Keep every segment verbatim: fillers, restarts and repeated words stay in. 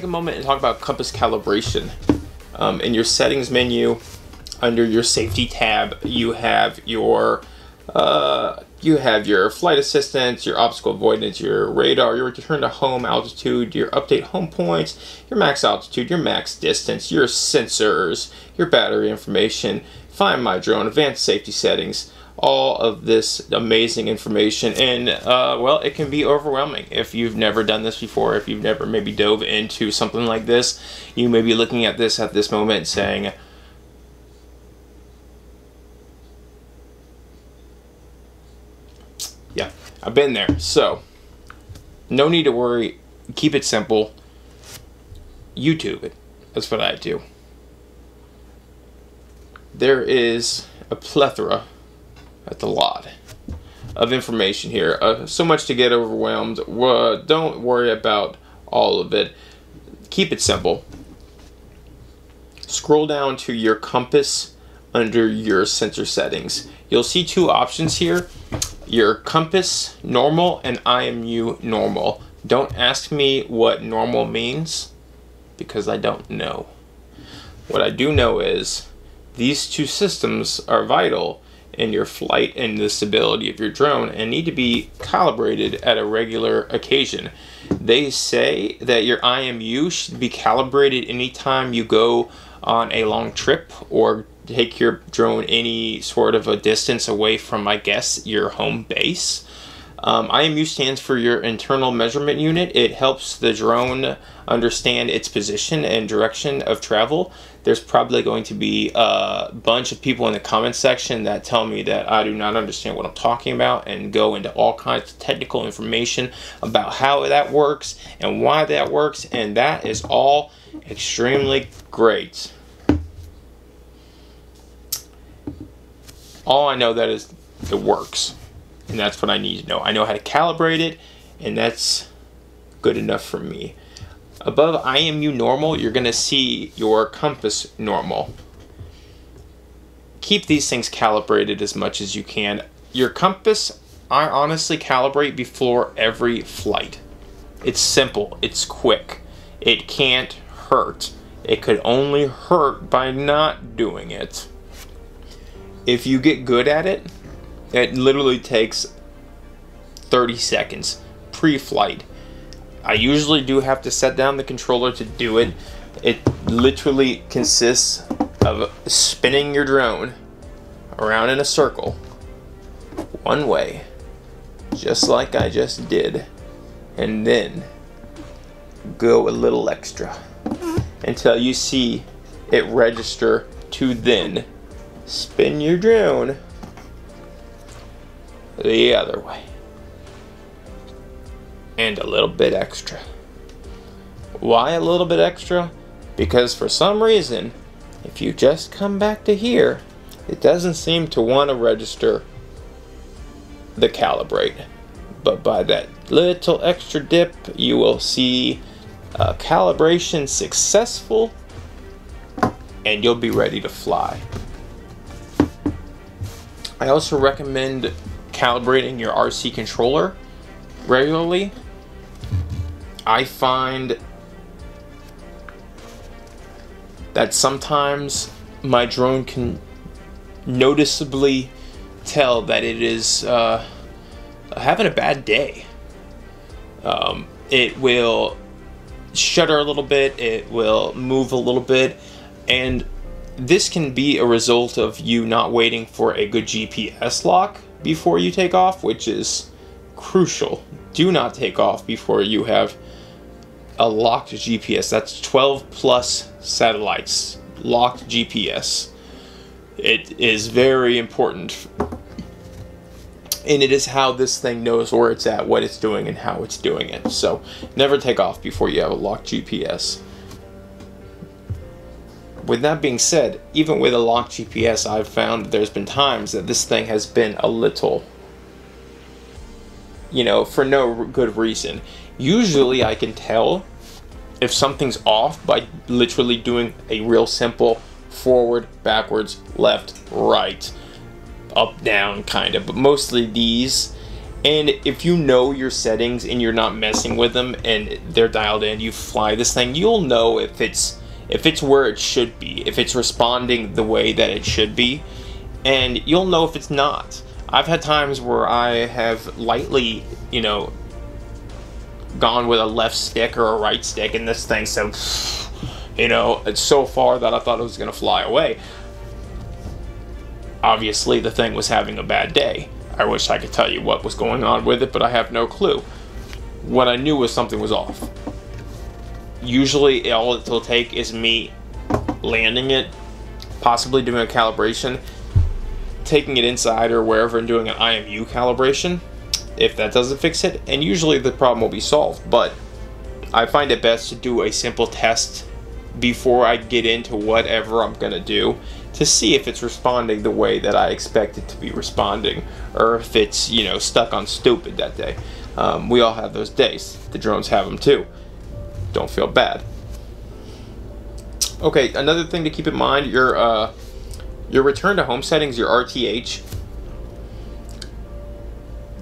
take a moment and talk about compass calibration. Um, in your settings menu, under your safety tab, you have your uh, you have your flight assistance, your obstacle avoidance, your radar, your return to home altitude, your update home points, your max altitude, your max distance, your sensors, your battery information, Find My Drone, advanced safety settings. All of this amazing information, and uh, well, it can be overwhelming if you've never done this before, if you've never maybe dove into something like this. You may be looking at this at this moment saying, yeah, I've been there. So no need to worry, keep it simple. YouTube it, that's what I do. There is a plethora That's a lot of information here. Uh, so much to get overwhelmed. Uh, don't worry about all of it. Keep it simple. Scroll down to your compass under your sensor settings. You'll see two options here. Your compass normal and I M U normal. Don't ask me what normal means because I don't know. What I do know is these two systems are vital in your flight and the stability of your drone and need to be calibrated at a regular occasion. They say that your I M U should be calibrated anytime you go on a long trip or take your drone any sort of a distance away from, I guess, your home base. Um, I M U stands for your internal measurement unit. It helps the drone understand its position and direction of travel. There's probably going to be a bunch of people in the comment section that tell me that I do not understand what I'm talking about and go into all kinds of technical information about how that works and why that works, and that is all extremely great. All I know that is it works. And that's what I need to know. I know how to calibrate it, and that's good enough for me. Above I M U normal, you're gonna see your compass normal. Keep these things calibrated as much as you can. Your compass, I honestly calibrate before every flight. It's simple, it's quick. It can't hurt. It could only hurt by not doing it. If you get good at it, it literally takes thirty seconds pre-flight. I usually do have to set down the controller to do it. It literally consists of spinning your drone around in a circle one way, just like I just did, and then go a little extra until you see it register to then spin your drone the other way and a little bit extra. Why a little bit extra? Because for some reason, if you just come back to here, it doesn't seem to want to register the calibrate, but by that little extra dip you will see uh, calibration successful and you'll be ready to fly. I also recommend calibrating your R C controller regularly. I find that sometimes my drone can noticeably tell that it is uh, having a bad day. Um, it will shudder a little bit, it will move a little bit, and this can be a result of you not waiting for a good G P S lock before you take off, which is crucial. Do not take off before you have a locked G P S. That's twelve plus satellites, locked G P S. It is very important. And it is how this thing knows where it's at, what it's doing, and how it's doing it. So never take off before you have a locked G P S. With that being said, even with a locked G P S, I've found that there's been times that this thing has been a little, you know, for no good reason. Usually I can tell if something's off by literally doing a real simple forward, backwards, left, right, up, down kind of, but mostly these And if you know your settings and you're not messing with them and they're dialed in, you fly this thing, you'll know if it's if it's where it should be, if it's responding the way that it should be, and you'll know if it's not. I've had times where I have lightly, you know, gone with a left stick or a right stick, and this thing said, you know, it's so far that I thought it was going to fly away. Obviously, the thing was having a bad day. I wish I could tell you what was going on with it, but I have no clue. What I knew was something was off. Usually, all it will take is me landing it, possibly doing a calibration, taking it inside or wherever and doing an I M U calibration. If that doesn't fix it, and usually the problem will be solved, but I find it best to do a simple test before I get into whatever I'm gonna do to see if it's responding the way that I expect it to be responding, or if it's, you know, stuck on stupid that day. Um, we all have those days. The drones have them too. Don't feel bad. Okay, another thing to keep in mind, your uh, your return to home settings, your R T H.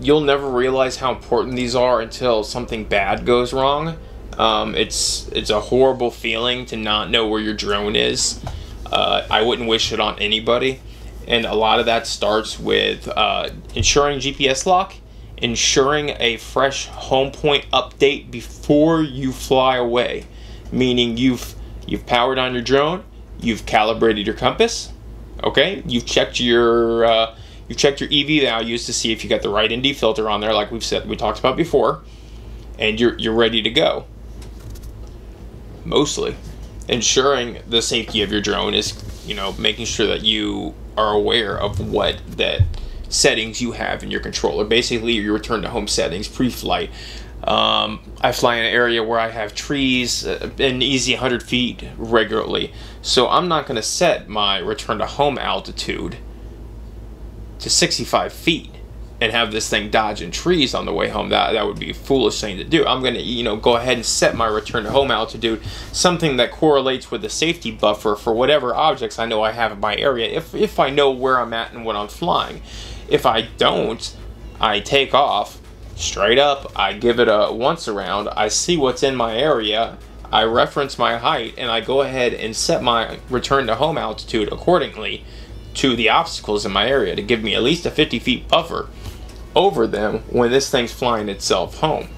You'll never realize how important these are until something bad goes wrong. Um, it's it's a horrible feeling to not know where your drone is. Uh, I wouldn't wish it on anybody. And a lot of that starts with uh, ensuring G P S lock, ensuring a fresh home point update before you fly away. Meaning you've you've powered on your drone, you've calibrated your compass, okay? You've checked your uh, You've checked your E V values to see if you got the right N D filter on there, like we've said, we talked about before, and you're you're ready to go. Mostly, ensuring the safety of your drone is, you know, making sure that you are aware of what that settings you have in your controller. Basically, your return to home settings pre-flight. Um, I fly in an area where I have trees, uh, an easy one hundred feet regularly, so I'm not going to set my return to home altitude to sixty-five feet and have this thing dodging trees on the way home. That that would be a foolish thing to do. I'm gonna, you know, go ahead and set my return to home altitude, something that correlates with the safety buffer for whatever objects I know I have in my area, if, if I know where I'm at and what I'm flying. If I don't, I take off straight up, I give it a once around, I see what's in my area, I reference my height, and I go ahead and set my return to home altitude accordingly to the obstacles in my area to give me at least a fifty feet buffer over them when this thing's flying itself home.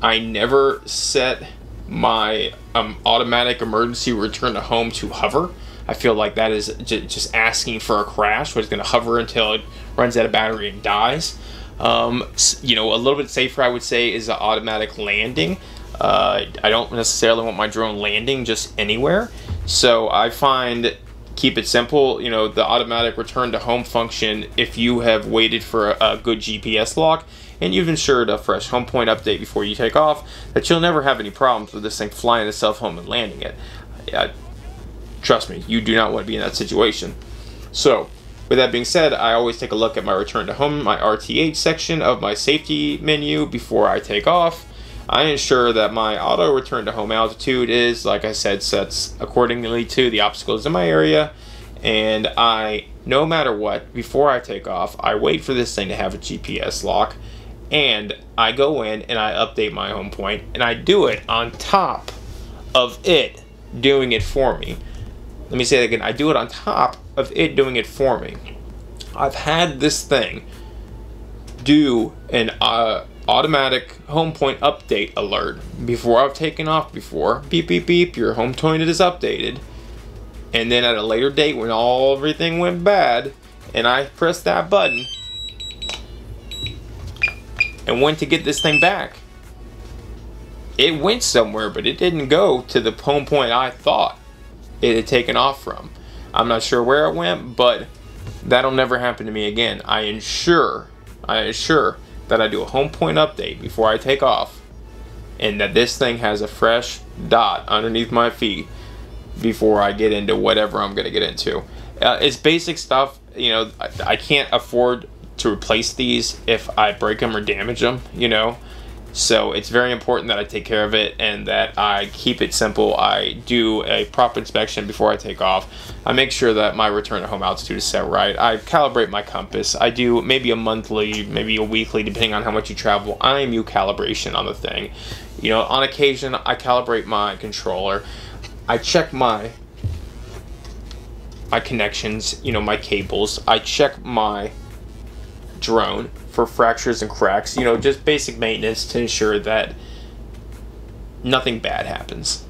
I never set my um, automatic emergency return to home to hover. I feel like that is j just asking for a crash, which is gonna hover until it runs out of battery and dies. Um, you know, a little bit safer I would say is the automatic landing. Uh, I don't necessarily want my drone landing just anywhere. So I find, keep it simple, you know, the automatic return to home function if you have waited for a, a good G P S lock and you've ensured a fresh home point update before you take off, that you'll never have any problems with this thing flying itself home and landing it. Yeah, trust me, you do not want to be in that situation. So, with that being said, I always take a look at my return to home, my R T H section of my safety menu before I take off. I ensure that my auto return to home altitude is, like I said, sets accordingly to the obstacles in my area, and I, no matter what, before I take off, I wait for this thing to have a G P S lock, and I go in and I update my home point, and I do it on top of it doing it for me. Let me say that again, I do it on top of it doing it for me. I've had this thing do an uh, automatic home point update alert before I've taken off before. Beep, beep, beep, your home point is updated. And then at a later date when all everything went bad and I pressed that button and went to get this thing back, it went somewhere, but it didn't go to the home point I thought it had taken off from. I'm not sure where it went, but that'll never happen to me again. I ensure, I assure that I do a home point update before I take off, and that this thing has a fresh dot underneath my feet before I get into whatever I'm gonna get into. Uh, it's basic stuff, you know. I, I can't afford to replace these if I break them or damage them, you know. So it's very important that I take care of it and that I keep it simple. I do a prop inspection before I take off. I make sure that my return to home altitude is set right. I calibrate my compass. I do maybe a monthly, maybe a weekly, depending on how much you travel, I M U calibration on the thing. You know, on occasion, I calibrate my controller. I check my my connections, you know, my cables. I check my drone for fractures and cracks, you know, just basic maintenance to ensure that nothing bad happens.